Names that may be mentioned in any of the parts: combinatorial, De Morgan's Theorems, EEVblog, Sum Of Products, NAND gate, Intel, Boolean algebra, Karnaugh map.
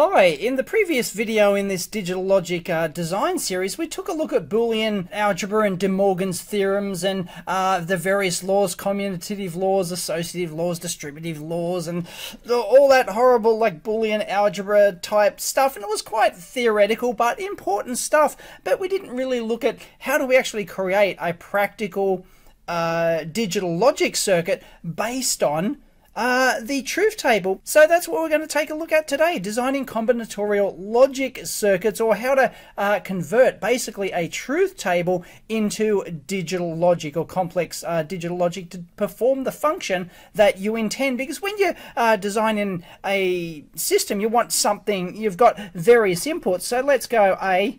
Hi, in the previous video in this digital logic design series, we took a look at Boolean algebra and De Morgan's theorems and the various laws, commutative laws, associative laws, distributive laws, and all that horrible like Boolean algebra type stuff. And it was quite theoretical, but important stuff. But we didn't really look at how do we actually create a practical digital logic circuit based on the truth table. So that's what we're going to take a look at today, designing combinatorial logic circuits, or how to convert basically a truth table into digital logic or complex digital logic to perform the function that you intend. Because when you're designing a system, you want something, you've got various inputs. So let's go A,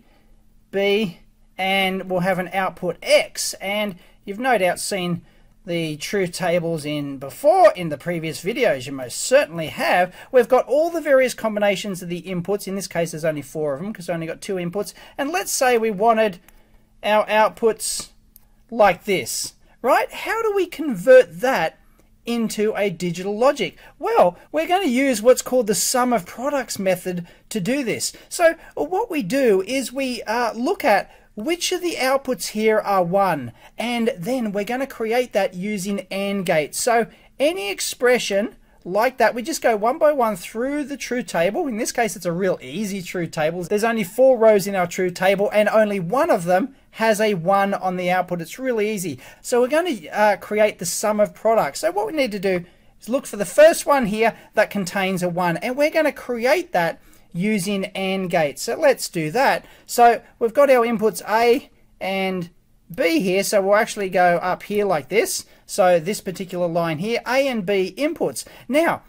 B, and we'll have an output X. And you've no doubt seen the truth tables in the previous videos. You most certainly have. We've got all the various combinations of the inputs. In this case, there's only 4 of them because I only got 2 inputs. And let's say we wanted our outputs like this, right? How do we convert that into a digital logic? Well, we're going to use what's called the sum of products method to do this. So what we do is we look at which of the outputs here are 1, and then we're going to create that using NAND gates. So any expression like that, we just go one by one through the truth table. In this case, it's a real easy truth table. There's only 4 rows in our truth table, and only one of them has a 1 on the output. It's really easy. So we're going to create the sum of products. So what we need to do is look for the first one here that contains a 1, and we're going to create that using AND gates. So let's do that. So we've got our inputs A and B here, so we'll actually go up here like this. So this particular line here, A and B inputs. Now,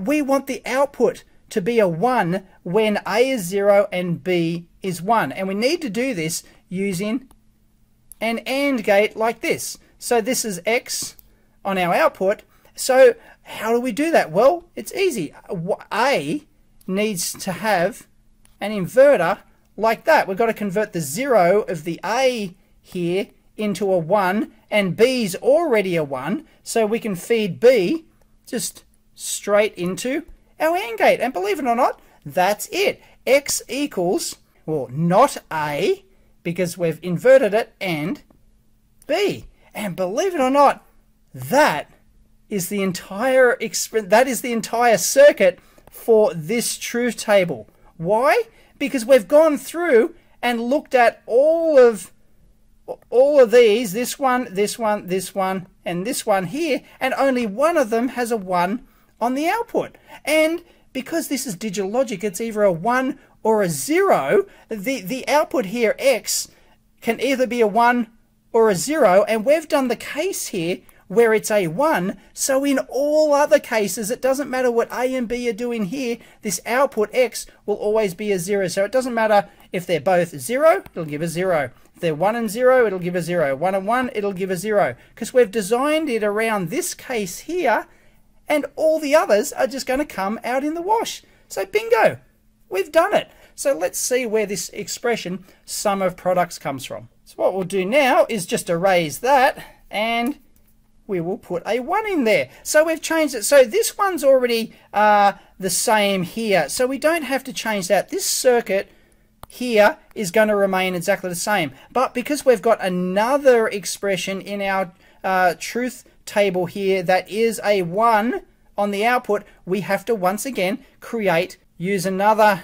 we want the output to be a 1 when A is 0 and B is 1. And we need to do this using an AND gate like this. So this is X on our output. So how do we do that? Well, it's easy. A needs to have an inverter like that. We've got to convert the 0 of the A here into a 1, and B's already a 1, so we can feed B just straight into our AND gate. And believe it or not, that's it. X equals, well, not A, because we've inverted it, and B. And believe it or not, that is the entire circuit for this truth table. Why? Because we've gone through and looked at all of these, this one, and this one here, and only one of them has a 1 on the output. And because this is digital logic, it's either a 1 or a 0. The output here, X, can either be a 1 or a 0, and we've done the case here where it's a 1, so in all other cases, it doesn't matter what A and B are doing here, this output X will always be a 0. So it doesn't matter if they're both 0, it'll give a 0. If they're 1 and 0, it'll give a 0. 1 and 1, it'll give a 0. Because we've designed it around this case here, and all the others are just going to come out in the wash. So bingo, we've done it. So let's see where this expression, sum of products, comes from. So what we'll do now is just erase that, and we will put a 1 in there. So we've changed it. So this one's already the same here. So we don't have to change that. This circuit here is going to remain exactly the same. But because we've got another expression in our truth table here that is a 1 on the output, we have to once again use another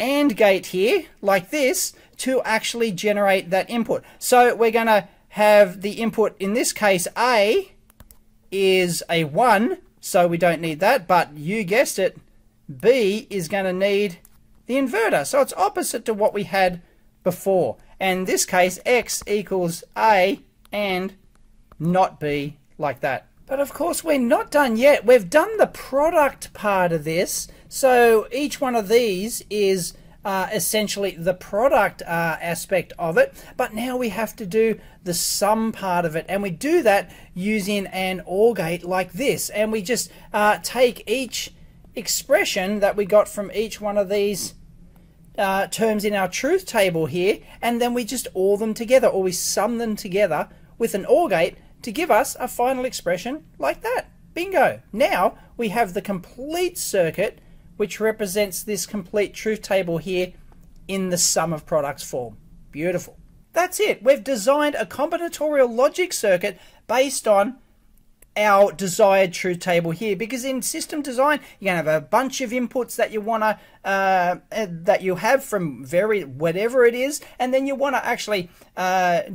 AND gate here like this to actually generate that input. So we're going to have the input, in this case A is a 1, so we don't need that, but you guessed it, B is going to need the inverter. So it's opposite to what we had before, and in this case X equals A and not B like that. But of course we're not done yet. We've done the product part of this, so each one of these is essentially the product aspect of it, but now we have to do the sum part of it, and we do that using an OR gate like this, and we just take each expression that we got from each one of these terms in our truth table here, and then we just OR them together, or we sum them together with an OR gate to give us a final expression like that. Bingo! Now we have the complete circuit which represents this complete truth table here in the sum of products form. Beautiful. That's it. We've designed a combinatorial logic circuit based on our desired truth table here, because in system design you're going to have a bunch of inputs that you want to that you have from whatever it is, and then you want to actually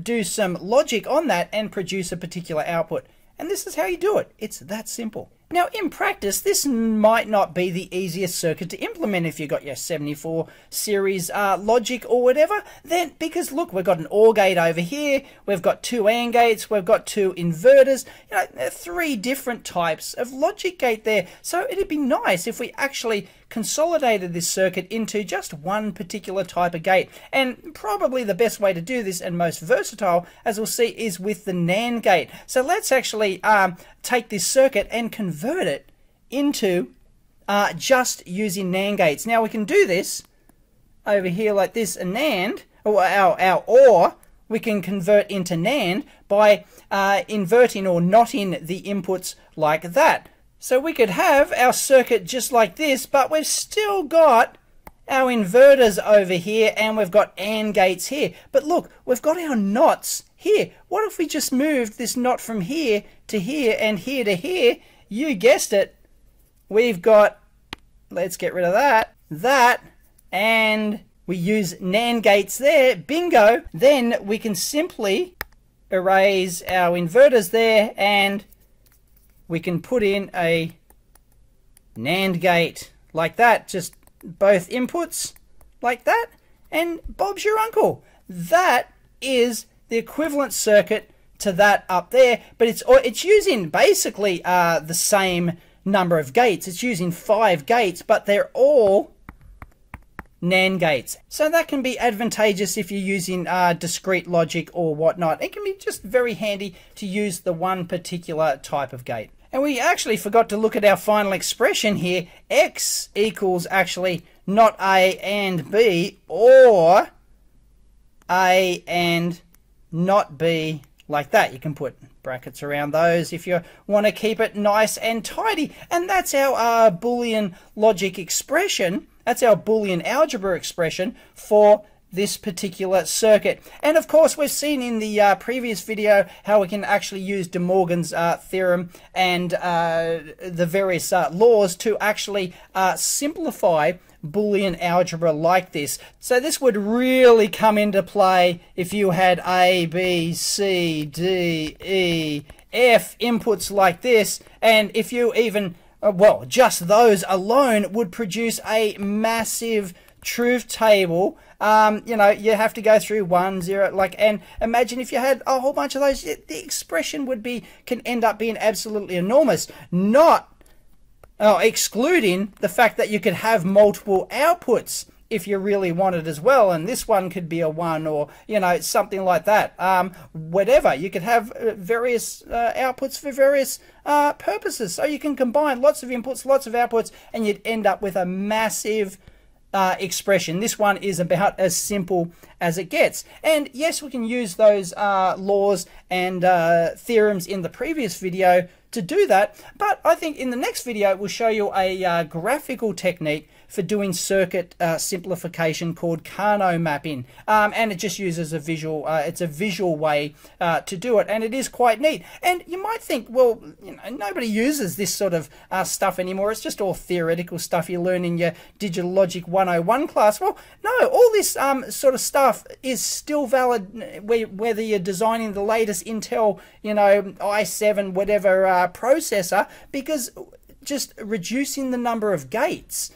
do some logic on that and produce a particular output. And this is how you do it. It's that simple. Now in practice, this might not be the easiest circuit to implement if you've got your 74 series logic or whatever, then, because look, we've got an OR gate over here, we've got two AND gates, we've got two inverters, you know, there are three different types of logic gate there. So it'd be nice if we actually consolidated this circuit into just one particular type of gate. And probably the best way to do this, and most versatile, as we'll see, is with the NAND gate. So let's actually take this circuit and convert it into just using NAND gates. Now we can do this over here like this, and NAND, or our OR, we can convert into NAND by inverting or NOTing the inputs like that. So we could have our circuit just like this, but we've still got our inverters over here and we've got AND gates here. But look, we've got our NOTs here. What if we just moved this NOT from here to here and here to here? You guessed it. We've got, let's get rid of that, and we use NAND gates there. Bingo. Then we can simply erase our inverters there and we can put in a NAND gate like that, just both inputs like that, and Bob's your uncle. That is the equivalent circuit to that up there, but it's using basically the same number of gates. It's using 5 gates, but they're all NAND gates. So that can be advantageous if you're using discrete logic or whatnot. It can be just very handy to use the one particular type of gate. And we actually forgot to look at our final expression here. X equals actually not A and B, or A and not B like that. You can put brackets around those if you want to keep it nice and tidy. And that's our Boolean logic expression. That's our Boolean algebra expression for this particular circuit. And of course, we've seen in the previous video how we can actually use De Morgan's theorem and the various laws to actually simplify Boolean algebra like this. So this would really come into play if you had A, B, C, D, E, F inputs like this, and if you even, well, just those alone would produce a massive truth table. You know, you have to go through 1, 0, like, and imagine if you had a whole bunch of those, the expression would be, can end up being absolutely enormous. Not excluding the fact that you could have multiple outputs if you really wanted as well, and this one could be a 1 or, you know, something like that. Whatever, you could have various outputs for various purposes. So you can combine lots of inputs, lots of outputs, and you'd end up with a massive expression. This one is about as simple as it gets. And yes, we can use those laws and theorems in the previous video to do that, but I think in the next video we'll show you a graphical technique for doing circuit simplification called Karnaugh mapping, and it just uses a visual it's a visual way to do it, and it is quite neat. And you might think, well, you know, nobody uses this sort of stuff anymore, it's just all theoretical stuff you learn in your Digital Logic 101 class. Well, no, all this sort of stuff is still valid whether you're designing the latest Intel, you know, i7 whatever processor, because just reducing the number of gates,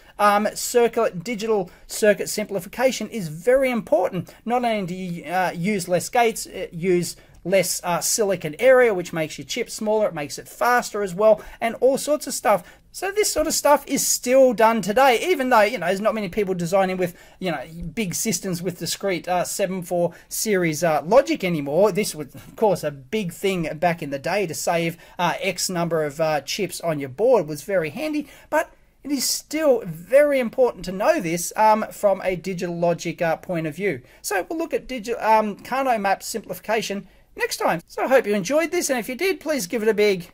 digital circuit simplification is very important. Not only do you use less gates, use less silicon area, which makes your chip smaller, it makes it faster as well, and all sorts of stuff. So this sort of stuff is still done today, even though, you know, there's not many people designing with, you know, big systems with discrete 74 series logic anymore. This was, of course, a big thing back in the day to save X number of chips on your board. Was very handy, but it is still very important to know this from a digital logic point of view. So we'll look at Karnaugh map simplification next time. So I hope you enjoyed this, and if you did, please give it a big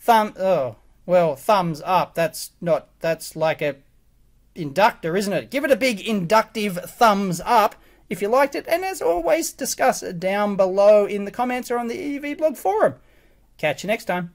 thumbs up. That's like a inductor, isn't it? Give it a big inductive thumbs up if you liked it, and as always, discuss it down below in the comments or on the EEVblog forum. Catch you next time.